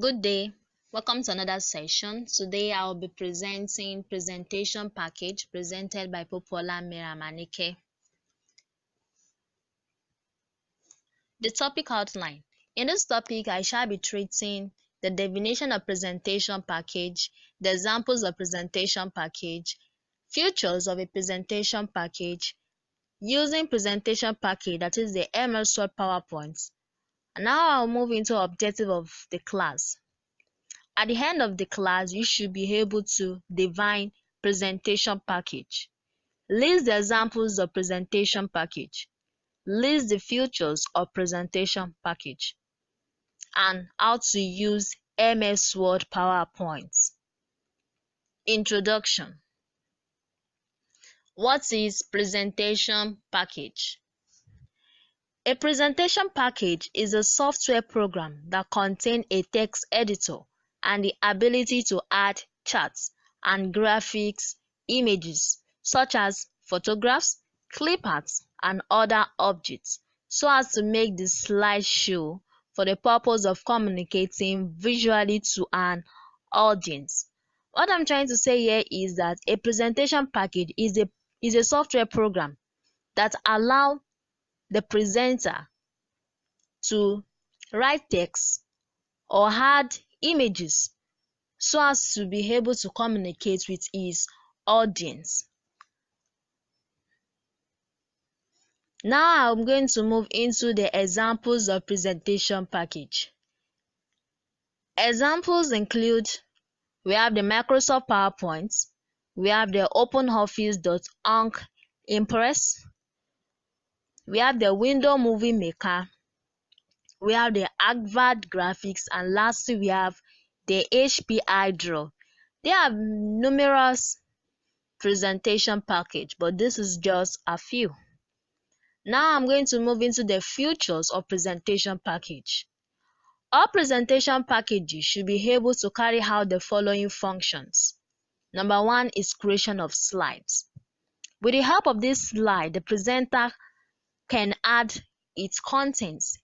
Good day, welcome to another session. Today I'll be presenting presentation package presented by Popola Miramanike. The topic outline. In this topic, I shall be treating the definition of presentation package, the examples of presentation package, features of a presentation package, using presentation package, that is the MS Word PowerPoint. Now I'll move into objective of the class. At the end of the class, you should be able to define presentation package. List the examples of presentation package. List the features of presentation package. And how to use MS Word PowerPoint. Introduction. What is presentation package? A presentation package is a software program that contains a text editor and the ability to add charts and graphics, images such as photographs, clip arts, and other objects, so as to make the slideshow for the purpose of communicating visually to an audience. What I'm trying to say here is that a presentation package is a software program that allows the presenter to write text or add images so as to be able to communicate with his audience. Now I'm going to move into the examples of presentation package. Examples include, we have the Microsoft PowerPoint, we have the OpenOffice.org Impress, we have the Window Movie Maker, we have the Agvad Graphics, and lastly we have the HPI Draw. There are numerous presentation packages, but this is just a few. Now I'm going to move into the features of presentation package. All presentation packages should be able to carry out the following functions. Number one is creation of slides. With the help of this slide, the presenter can add its contents.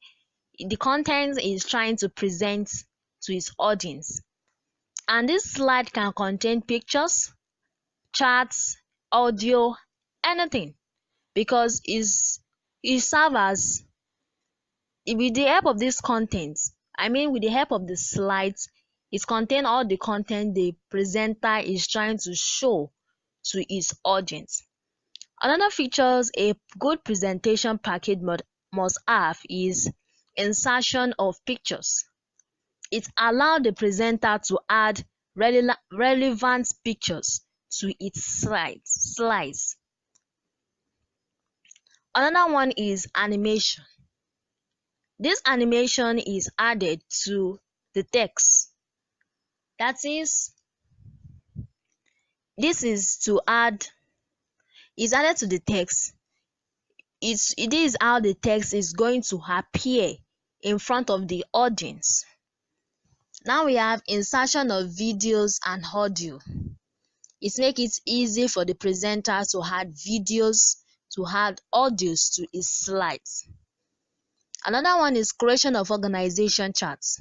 The contents is trying to present to its audience. And this slide can contain pictures, charts, audio, anything, because it serves as, with the help of this content, I mean with the help of the slides, it contains all the content the presenter is trying to show to its audience. Another features a good presentation package must have is insertion of pictures. It allows the presenter to add relevant pictures to its slides. Another one is animation. This animation is added to the text. That is, it is how the text is going to appear in front of the audience. Now we have insertion of videos and audio. It makes it easy for the presenter to add videos, to add audios to his slides. Another one is creation of organization charts.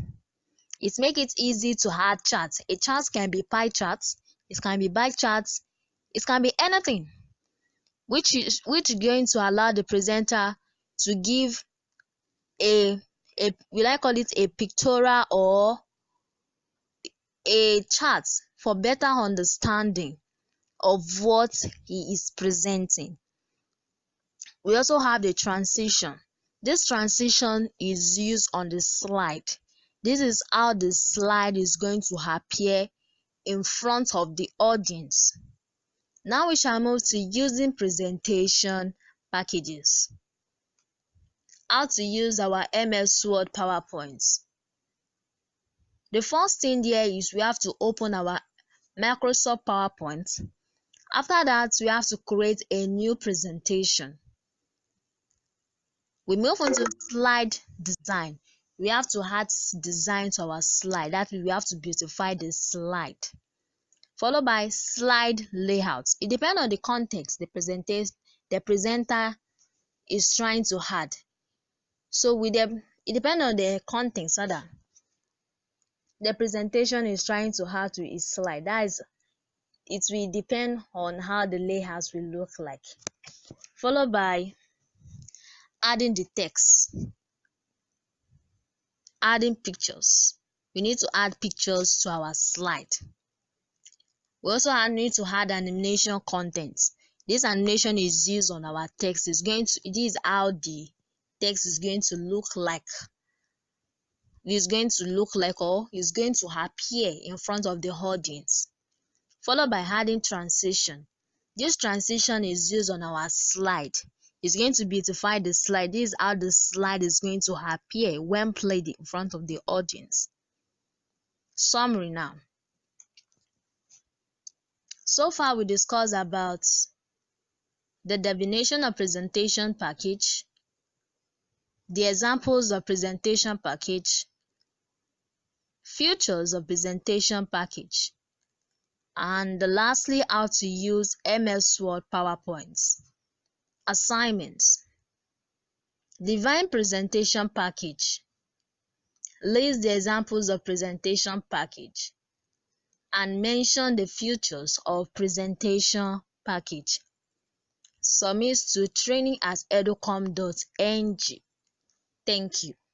It makes it easy to add charts. A chart can be pie charts, it can be bar charts, it can be anything, which is going to allow the presenter to give a pictorial or a chart for better understanding of what he is presenting. We also have the transition. This transition is used on the slide. This is how the slide is going to appear in front of the audience. Now we shall move to using presentation packages. How to use our MS Word PowerPoints. The first thing there is we have to open our Microsoft PowerPoint. After that, we have to create a new presentation. We move on to slide design. We have to add design to our slide. That means we have to beautify the slide. Followed by slide layouts. It depends on the context the presenter is trying to add. So it depends on the context. the presentation is trying to have to is slide. That is, it will depend on how the layouts will look like, followed by adding the text, adding pictures. We need to add pictures to our slide. We also need to add animation content. This animation is used on our text. It is how the text is going to look like. It is going to look like, or is going to appear in front of the audience. Followed by adding transition. This transition is used on our slide. It's going to beautify the slide. This is how the slide is going to appear when played in front of the audience. Summary now. So far, we discussed about the definition of presentation package, the examples of presentation package, features of presentation package, and lastly, how to use MS Word PowerPoint. Assignments. Define presentation package. List the examples of presentation package and mention the features of presentation package. Submit to training@educom.ng. Thank you.